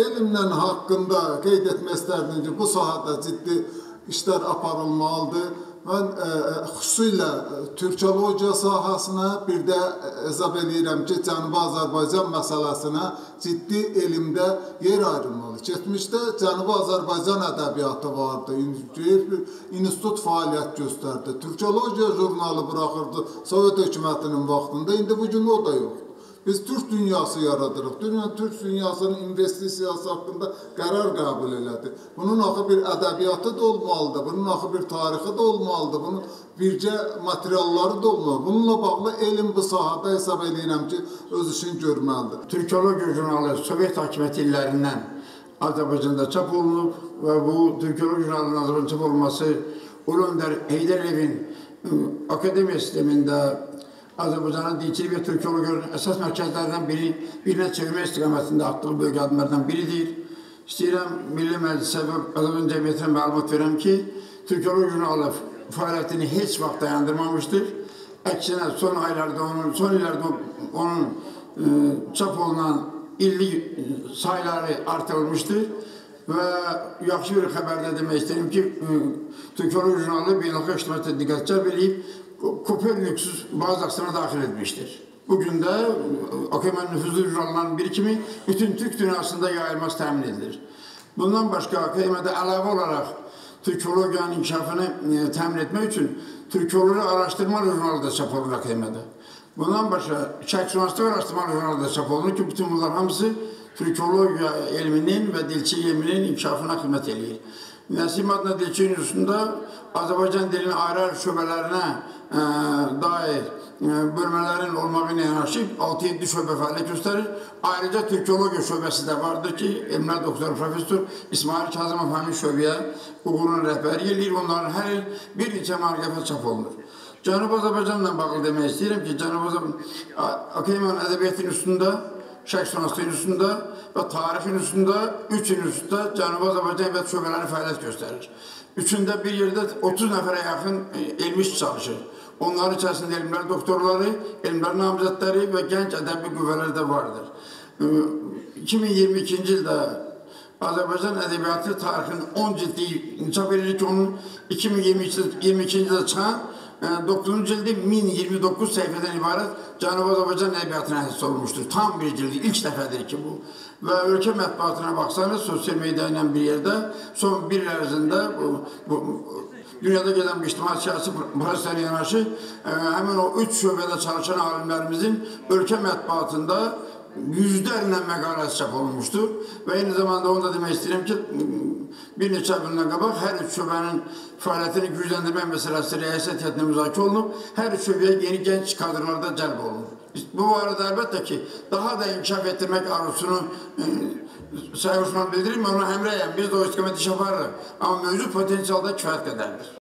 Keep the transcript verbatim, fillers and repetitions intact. Elmlə haqqında qeyd etmək istərdim ki, bu sahədə ciddi işlər aparılmalıdır. Mən e, xüsusilə türkologiya sahəsinə, bir də əzab eləyirəm ki, Cənubi Azərbaycan məsələsinə ciddi elmdə yer ayrılmalıdır. Keçmişdə Cənubi Azərbaycan ədəbiyyatı vardı, institut fəaliyyət göstərdi. Türkologiya jurnalı buraxırdı Sovet hökumətinin vaxtında, indi bugün o da yoxdur. Biz Türk dünyası yaradırıq. Dünya Türk dünyasının investisiyası haqqında qərar qəbul elədi. Bunun axı bir ədəbiyyatı da olmalıdır, bunun axı bir tarixi də olmalıdır, bunun bircə materialları da olmalıdır. Bununla bağlı elm bu sahada hesab edirəm ki, öz işini görməlidir. Türkologiya jurnalı Sovet hakimiyyəti illərindən Azərbaycanda çap olunub və bu Türkologiya jurnalının Azərbaycanda çap olması Ulu Öndər Heydər Əliyevin akademiya sistemində Azərbaycanın dilçilik ve türkologiyanın esas mərkəzlərindən biri, birine çevirmə istiqamətində attığı böyük adımlardan biridir. İstəyirəm Milli Məclisə və Ədəbiyyat Cəmiyyətinə məlumat verirəm ki, türkologiya jurnalı fəaliyyətini heç vaxt dayandırmamışdır. Əksinə son aylarda onun, son illərdə onun ıı, çap olunan illik sayıları artırılmışdır. Və yaxşı bir xəbərdə demək istəyirəm ki, ıı, türkologiya jurnalı beynəlxalq ictimaiyyətə diqqət cəlb edib, Kopernikus bazı aksiyona dahil etmiştir. Bugün de A K M'nin nüfuzlu jurnallarının bir kimi bütün Türk dünyasında yayılması təmin edilir. Bundan başka A K M'de əlavə olarak Türkologiyanın inkişafını təmin etmək üçün Türkologiya araştırma jurnalı da çap olunur A K M'de. Bundan başka şəxsşünaslıq araştırma jurnalı da çap olunur ki, bütün bunlar hamısı Türkologiya elminin ve dilçilik elminin inkişafına xidmət eləyir. Nesim Adnet İlçeği üstündə Azərbaycan dilinin ayrı-ayrı şöbələrinə e, dair e, bölmələrin olmağı ilə yanaşı altı yeddi şöbə fəaliyyət göstərir. Ayrıca Türkologiya şöbəsi də vardır ki, elmlər doktoru professor İsmail Kazım Efendi şöbəyə uğurun rəhbəri eləyir. Onların hər il bir neçə marifət çap olunur. Cənubi Azərbaycanla bağlı demək istəyirəm ki, Cənubi Azərbaycan A K M'nin ədəbiyyatının üstündə, şəxsşünaslığın üstündə və tarixin üstündə, üçün üstündə Cənubi Azərbaycan ədəbiyyat şöbələri fəaliyyət göstərir. Üçündə bir yerdə otuz nəfərə yaxın elmçi çalışır. Onların içərisində elmlər doktorları, elmlər namizədləri və gənc ədəbi qüvvələr də vardır. iki min iyirmi ikinci ildə Azərbaycan ədəbiyyatı tarixinin on cildi çap edilir ki, onun iki min iyirmi ikinci ildə çıxan doqquzuncu cildi min iyirmi doqquz səhifədən ibarət Cənubi Azərbaycan ədəbiyyatına həsr olunmuşdur. Tam bir cildi, ilk dəfədir ki bu. Və ölkə mətbuatına baxsanız, sosial media ilə bir yerdə son bir il ərzində bu, bu, dünyada gedən bir ictimai-siyasi proseslərlə yanaşı həmin o üç şöbədə çalışan alimlərimizin ölkə mətbuatında yüzlərlə məqaləsi çap olunmuşdur. Və eyni zamanda onu da demək istəyirəm ki, bir neçə gündən qabaq hər üç şöbənin fəaliyyətini gücləndirmək məsələsi rəyasət heyətinə müzakirə olunub, hər üç şöbəyə yeni gənc kadrlarda cəlb olunub. Bu arada əlbəttə ki, daha da inkişaf etdirmək arzusunu Sayın Osman bildirir, mən ona həmrəyəm, biz də o istiqamətdə iş aparırıq. Amma mövcud potensialda kifayət qədərdir.